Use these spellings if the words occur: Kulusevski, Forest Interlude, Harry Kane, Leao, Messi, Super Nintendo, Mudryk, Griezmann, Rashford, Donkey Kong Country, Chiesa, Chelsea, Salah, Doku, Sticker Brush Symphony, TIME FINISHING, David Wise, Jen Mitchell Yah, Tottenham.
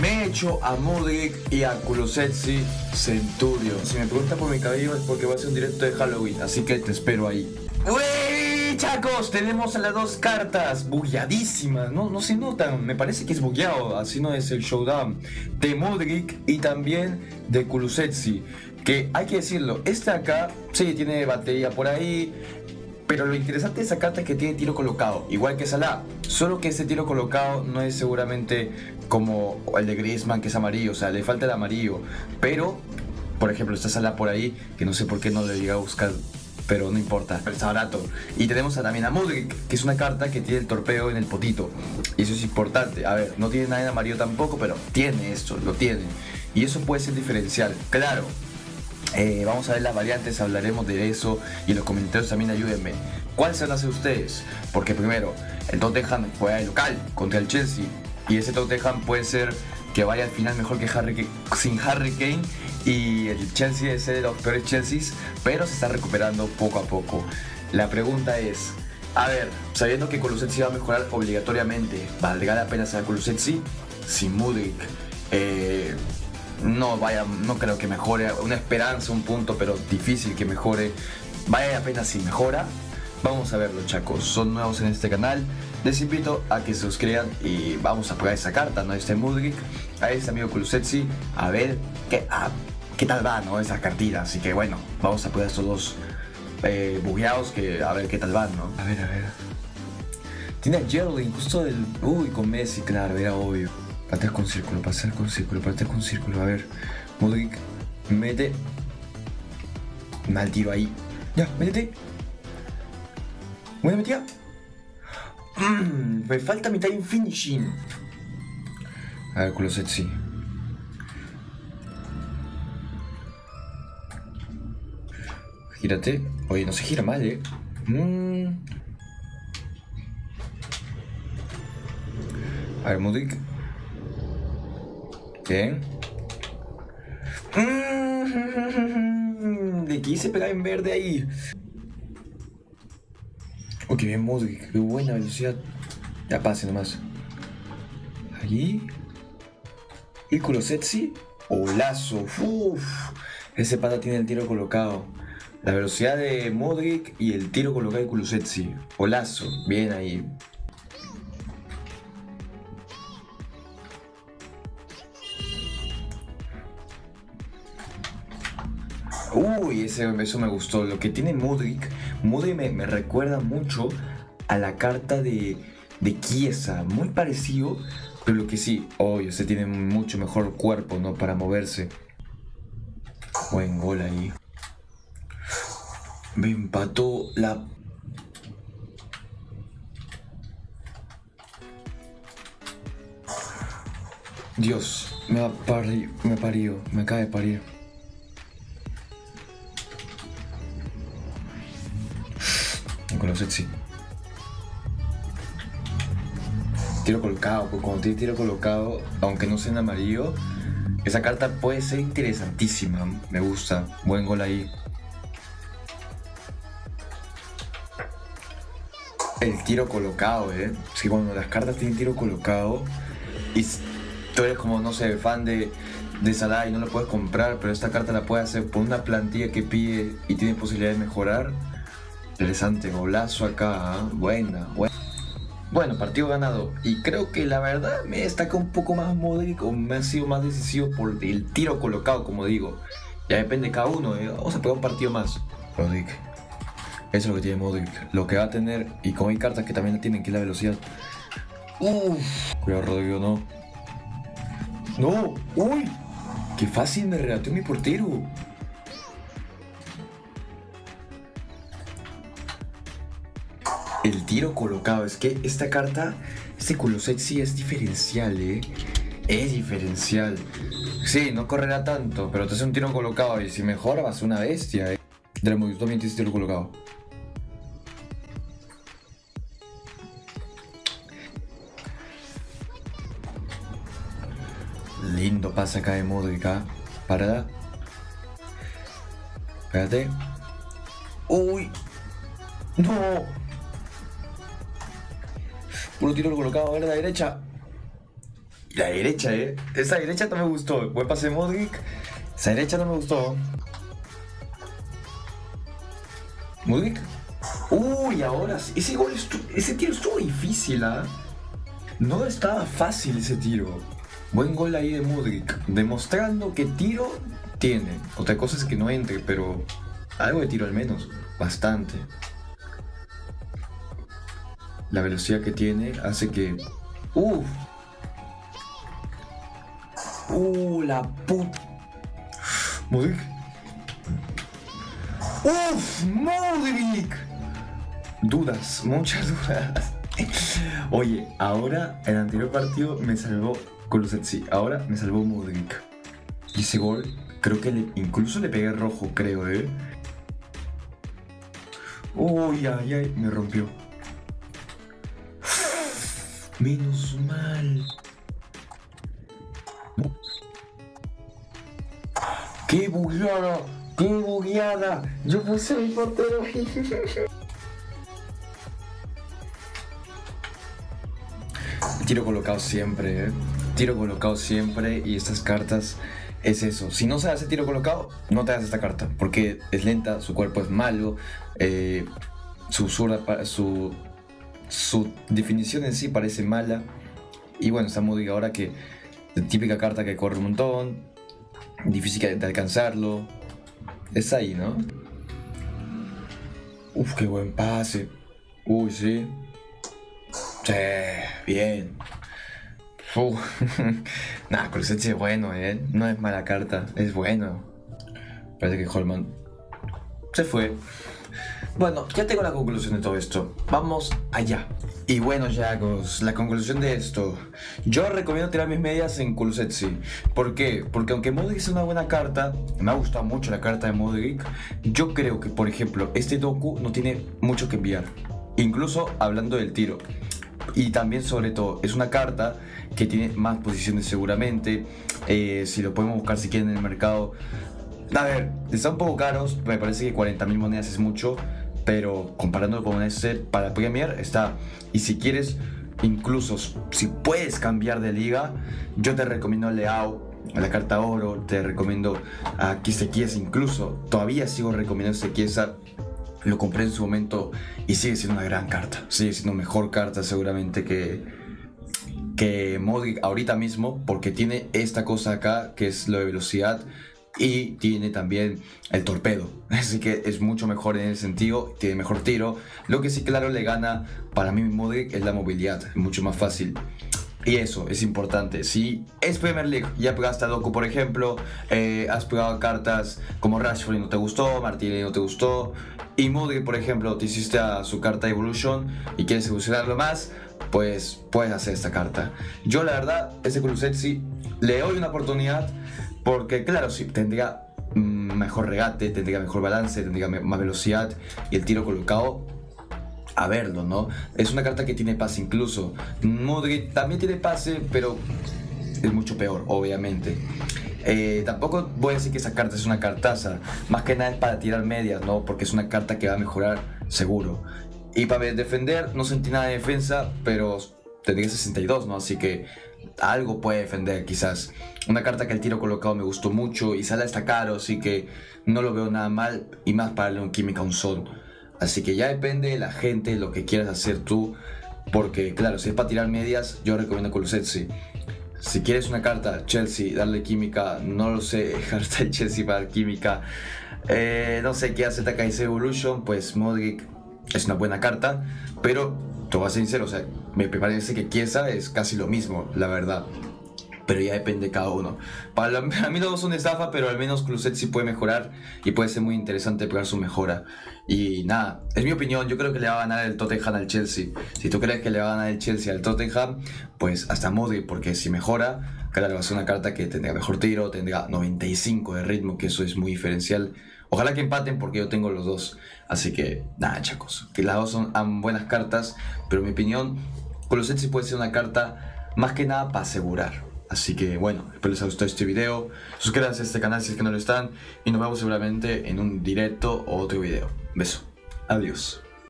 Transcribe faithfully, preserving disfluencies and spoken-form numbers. Me echo a Mudryk y a Kulusevski Centurion. Si me preguntas por mi cabello es porque va a ser un directo de Halloween, así que te espero ahí. ¡Uy, chacos! Tenemos las dos cartas bugueadísimas, no, no se notan, me parece que es bugueado, así no es el showdown de Mudryk y también de Kulusevski, que hay que decirlo, este acá sí tiene batería por ahí. Pero lo interesante de esa carta es que tiene tiro colocado, igual que Salah, solo que ese tiro colocado no es seguramente como el de Griezmann, que es amarillo, o sea, le falta el amarillo. Pero, por ejemplo, está Salah por ahí, que no sé por qué no le llegué a buscar, pero no importa, está barato. Y tenemos también a Mudryk, que es una carta que tiene el torpeo en el potito, y eso es importante. A ver, no tiene nada en amarillo tampoco, pero tiene esto, lo tiene, y eso puede ser diferencial, claro. Eh, vamos a ver las variantes, hablaremos de eso. Y en los comentarios también ayúdenme. ¿Cuál se van a hacer ustedes? Porque primero, el Tottenham juega de local contra el Chelsea, y ese Tottenham puede ser que vaya al final mejor que Harry Kane, sin Harry Kane. Y el Chelsea es de los peores Chelseas, pero se está recuperando poco a poco. La pregunta es, a ver, sabiendo que Kulusevski va a mejorar obligatoriamente, ¿valdrá la pena ser Kulusevski sin Mudryk? Eh... No vaya, no creo que mejore, una esperanza, un punto, pero difícil que mejore. Vale la pena si mejora. Vamos a verlo, chacos. Son nuevos en este canal, les invito a que se suscriban y vamos a pegar esa carta, ¿no? Este Mudryk, a este amigo Kulusevski, a ver qué, a, qué tal va, ¿no? Esa cartita, así que bueno, vamos a pegar estos dos eh, bugueados, que a ver qué tal van, ¿no? A ver, a ver. Tiene a Gerling, justo del... Uy, con Messi, claro, era obvio. Pateas con círculo, pateas con círculo, pateas con círculo. A ver, Mudryk, mete. Mal tiro ahí. Ya, métete. Buena metida. Mm, me falta mi time finishing. A ver, Kulusevski. Gírate. Oye, no se gira mal, eh. Mm. A ver, Mudryk. Bien. Le quise pegar en verde ahí. Ok, bien, Mudryk. Qué buena velocidad. Ya pase nomás. Allí. Y Kulusevski. Olazo. Uf. Ese pata tiene el tiro colocado. La velocidad de Mudryk y el tiro colocado de Kulusevski. Olazo. Bien ahí. Uy, ese, eso me gustó. Lo que tiene Mudryk, Mudryk me, me recuerda mucho a la carta de, de Chiesa. Muy parecido, pero lo que sí, obvio, se tiene mucho mejor cuerpo, ¿no? Para moverse. Buen gol ahí. Me empató la... Dios, me ha parido, me parió, me acaba de parir. Kulusevski. Tiro colocado, porque cuando tiene tiro colocado, aunque no sea en amarillo, esa carta puede ser interesantísima. Me gusta, buen gol ahí. El tiro colocado, eh. Es que cuando las cartas tienen tiro colocado y tú eres como, no sé, fan de, de Salah y no lo puedes comprar, pero esta carta la puedes hacer por una plantilla que pide y tiene posibilidad de mejorar. Interesante, golazo acá, ¿eh? Buena, buena. Bueno, partido ganado. Y creo que la verdad me destaca un poco más Mudryk, o me ha sido más decisivo por el tiro colocado, como digo. Ya depende de cada uno, ¿eh? Vamos a pegar un partido más. Mudryk. Eso es lo que tiene Mudryk. Lo que va a tener, y como hay cartas que también la tienen, que es la velocidad. Uff. Cuidado, Rodrigo, no. ¡No! ¡Uy! ¡Qué fácil me regateó mi portero! El tiro colocado, es que esta carta, este Kulusevski es diferencial, eh. Es diferencial. Sí, no correrá tanto, pero te hace un tiro colocado y si mejora vas una bestia, eh. Dremont también tiene tiro colocado. Lindo pasa acá de Mudryk, ¿eh? Parada. Espérate. Uy. No. Puro tiro colocado, a ver, a la derecha. La derecha, eh. Esa derecha no me gustó. Buen pase de Mudryk. Esa derecha no me gustó. Mudryk. Uy, ahora sí. Ese gol estuvo, ese tiro estuvo difícil, ¿ah? ¿eh? No estaba fácil ese tiro. Buen gol ahí de Mudryk, demostrando que tiro tiene. Otra cosa es que no entre, pero algo de tiro al menos. Bastante. La velocidad que tiene hace que... ¡Uf! ¡Uh, la puta! Mudryk. ¡Uf! ¡Mudryk! Dudas, muchas dudas. Oye, ahora el anterior partido me salvó Kulusevski, ahora me salvó Mudryk. Y ese gol, creo que le, incluso le pegué rojo, creo, ¿eh? Uy, ay, ay, me rompió. Menos mal. ¡Qué bugueada! ¡Qué bugueada! Yo puse mi portero. Tiro colocado siempre, eh. Tiro colocado siempre. Y estas cartas es eso. Si no se hace tiro colocado, no te das esta carta. Porque es lenta, su cuerpo es malo. Eh, su, zurda, su, su definición en sí parece mala. Y bueno, está Mudryk ahora que... Típica carta que corre un montón. Difícil de alcanzarlo. Es ahí, ¿no? Uf, qué buen pase. Uy, sí. Sí, bien. Uh. Nah, Kulusevski es bueno, ¿eh? No es mala carta, es bueno. Parece que Holman se fue. Bueno, ya tengo la conclusión de todo esto. Vamos allá. Y bueno, chicos, la conclusión de esto. Yo recomiendo tirar mis medias en Kulusevski. ¿Por qué? Porque aunque Mudryk es una buena carta, me ha gustado mucho la carta de Mudryk, yo creo que, por ejemplo, este Doku no tiene mucho que enviar. Incluso hablando del tiro. Y también, sobre todo, es una carta que tiene más posiciones seguramente. Eh, si lo podemos buscar si quieren en el mercado. A ver, están un poco caros. Me parece que cuarenta mil monedas es mucho. Pero comparándolo con un set para Premier está. Y si quieres, incluso si puedes cambiar de liga, yo te recomiendo Leao, la carta oro. Te recomiendo a Chiesa, incluso. Todavía sigo recomendando Chiesa. Lo compré en su momento y sigue siendo una gran carta. Sigue siendo mejor carta seguramente que, que Mudryk ahorita mismo. Porque tiene esta cosa acá que es lo de velocidad. Y tiene también el torpedo. Así que es mucho mejor en ese sentido. Tiene mejor tiro. Lo que sí, claro, le gana para mí Mudryk es la movilidad. Es mucho más fácil. Y eso es importante. Si es Premier League y has pegado a Doku, por ejemplo, eh, has pegado cartas como Rashford y no te gustó, Martínez no te gustó, y Mudryk, por ejemplo, te hiciste a su carta Evolution y quieres evolucionarlo más, pues puedes hacer esta carta. Yo, la verdad, este Kulusevski le doy una oportunidad porque, claro, sí, tendría mejor regate, tendría mejor balance, tendría más velocidad y el tiro colocado. A verlo, ¿no? Es una carta que tiene pase incluso. Mudryk también tiene pase, pero es mucho peor, obviamente. Eh, tampoco voy a decir que esa carta es una cartaza. Más que nada es para tirar medias, ¿no? Porque es una carta que va a mejorar, seguro. Y para defender, no sentí nada de defensa, pero tendría sesenta y dos, ¿no? Así que algo puede defender, quizás. Una carta que el tiro colocado me gustó mucho y Salah está caro, así que no lo veo nada mal. Y más para darle un química a un son. Así que ya depende de la gente, lo que quieras hacer tú. Porque claro, si es para tirar medias, yo recomiendo Kulusevski. Si quieres una carta Chelsea, darle química, no lo sé, carta de Chelsea para dar química. Eh, no sé qué hace T K S Evolution, pues Mudryk es una buena carta. Pero, te voy a ser sincero, o sea, me parece que Chiesa es casi lo mismo, la verdad. Pero ya depende de cada uno. Para, la, para mí los dos son estafa, pero al menos Kulusevski sí puede mejorar y puede ser muy interesante pegar su mejora. Y nada, es mi opinión. Yo creo que le va a ganar el Tottenham al Chelsea. Si tú crees que le va a ganar el Chelsea al Tottenham, pues hasta Mudryk, porque si mejora, claro, va a ser una carta que tendrá mejor tiro, tendrá noventa y cinco de ritmo, que eso es muy diferencial. Ojalá que empaten porque yo tengo los dos. Así que nada, chicos, que las dos son buenas cartas, pero en mi opinión, Kulusevski puede ser una carta más que nada para asegurar. Así que bueno, espero les haya gustado este video. Suscríbanse a este canal si es que no lo están. Y nos vemos seguramente en un directo o otro video. Beso. Adiós.